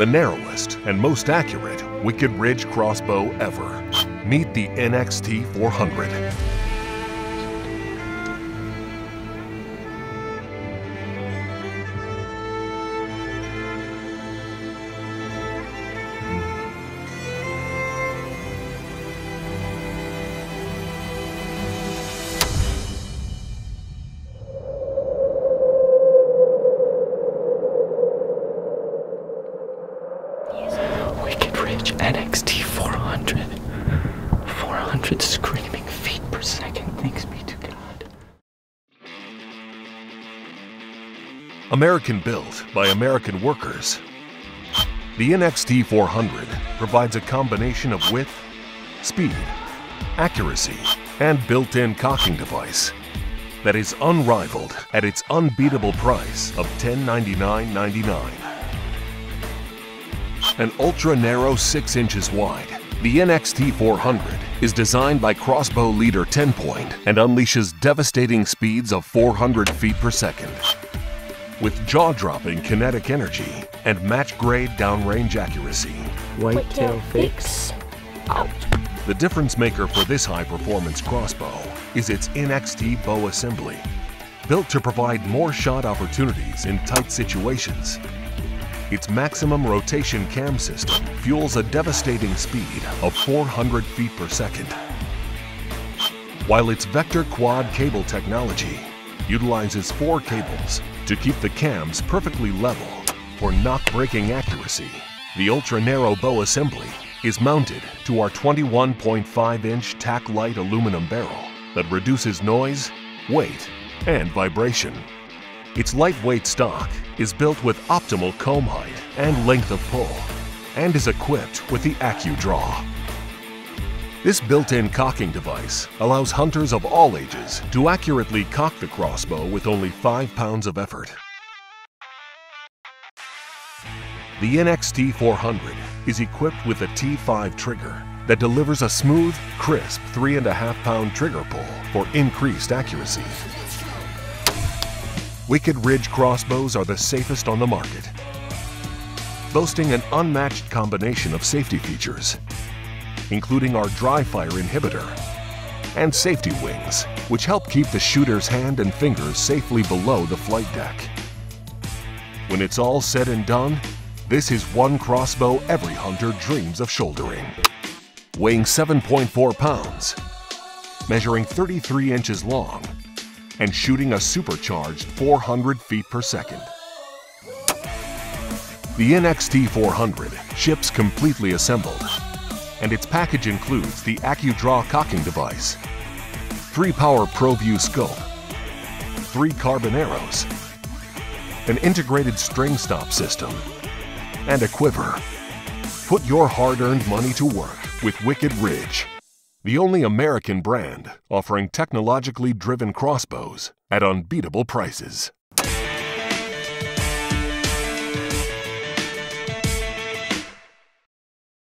the narrowest and most accurate Wicked Ridge crossbow ever. Meet the NXT 400. NXT 400. 400 screaming feet per second. Thanks be to God. American built by American workers, the NXT 400 provides a combination of width, speed, accuracy, and built-in cocking device that is unrivaled at its unbeatable price of $1099.99. An ultra-narrow 6 inches wide, the NXT 400 is designed by crossbow leader TenPoint and unleashes devastating speeds of 400 feet per second. With jaw-dropping kinetic energy and match-grade downrange accuracy. Whitetail Fix out. The difference maker for this high-performance crossbow is its NXT bow assembly, built to provide more shot opportunities in tight situations. Its maximum rotation cam system fuels a devastating speed of 400 feet per second, while its Vector Quad cable technology utilizes 4 cables to keep the cams perfectly level for knock-breaking accuracy. The ultra-narrow bow assembly is mounted to our 21.5-inch TacLite aluminum barrel that reduces noise, weight, and vibration. Its lightweight stock is built with optimal comb height and length of pull, and is equipped with the AccuDraw. This built-in cocking device allows hunters of all ages to accurately cock the crossbow with only 5 pounds of effort. The NXT 400 is equipped with a T5 trigger that delivers a smooth, crisp 3.5-pound trigger pull for increased accuracy. Wicked Ridge crossbows are the safest on the market, boasting an unmatched combination of safety features, including our dry fire inhibitor and safety wings, which help keep the shooter's hand and fingers safely below the flight deck. When it's all said and done, this is one crossbow every hunter dreams of shouldering. Weighing 7.4 pounds, measuring 33 inches long, and shooting a supercharged 400 feet per second. The NXT 400 ships completely assembled, and its package includes the AccuDraw cocking device, 3-power ProView scope, 3 carbon arrows, an integrated string stop system, and a quiver. Put your hard-earned money to work with Wicked Ridge, the only American brand offering technologically driven crossbows at unbeatable prices.